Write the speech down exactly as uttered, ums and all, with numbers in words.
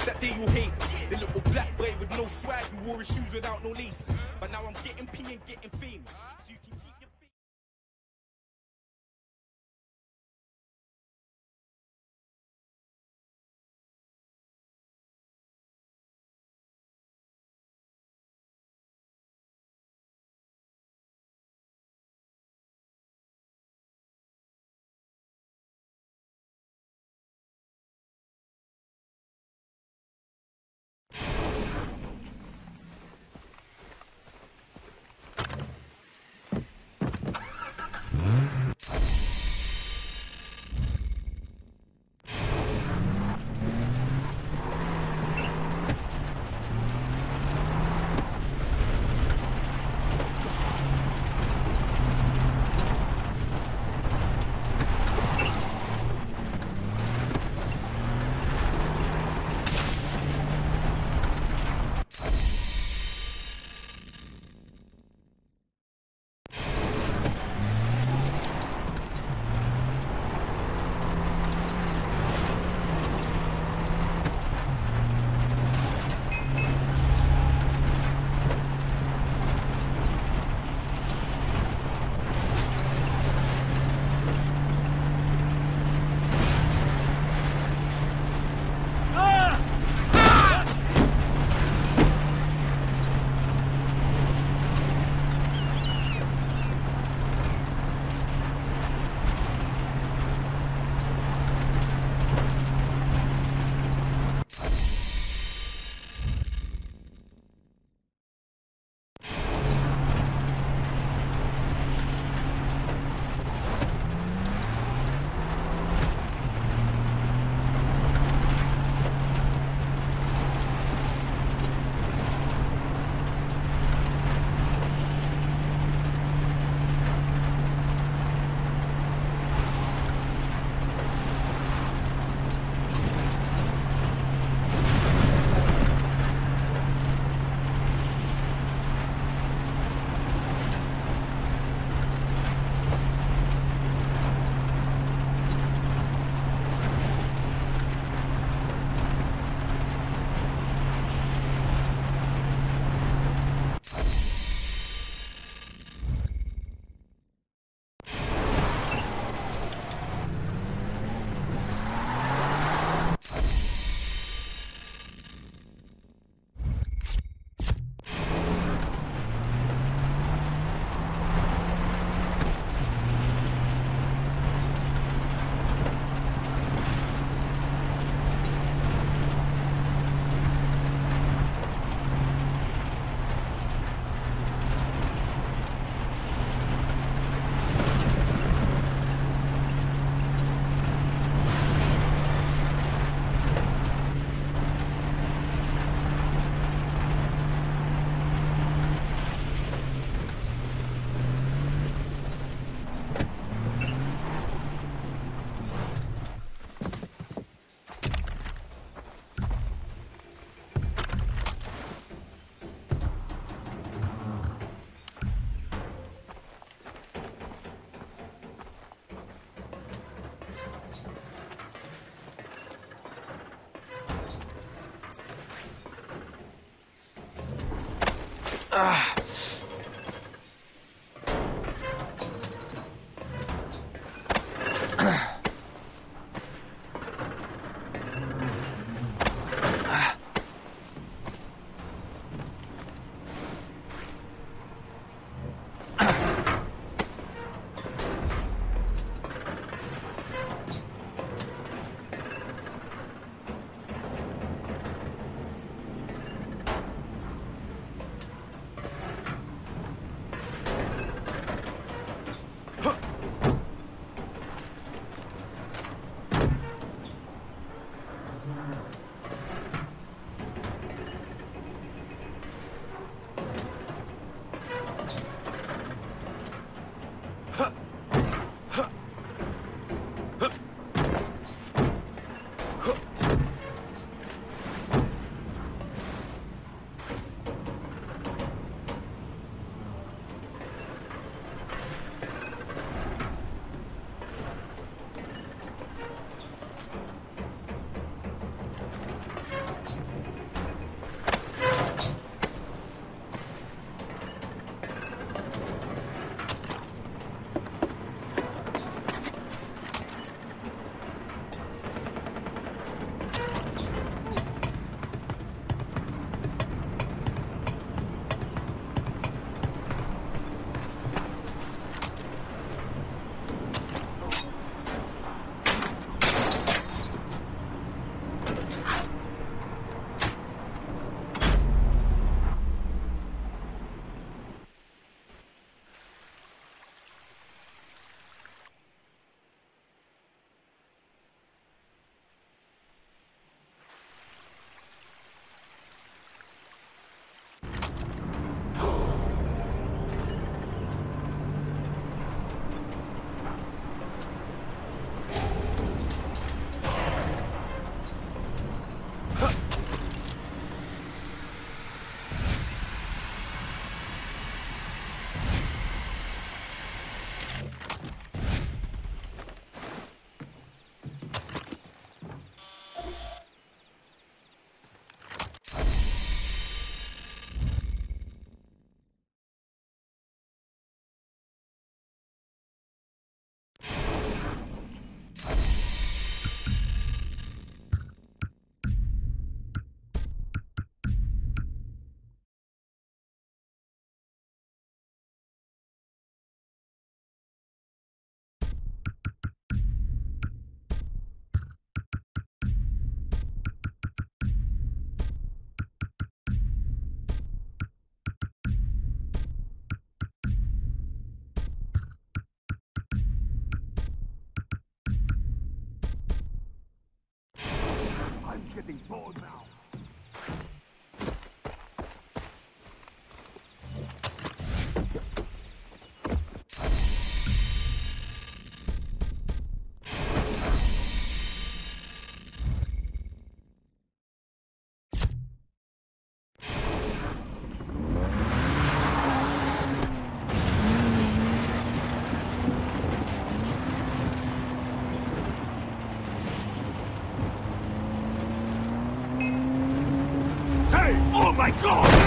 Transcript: Did that day you hate. The little black boy with no swag who wore his shoes without no laces. But now I'm getting P and getting fame, so you can keep your face. Ah. at these balls now. Go!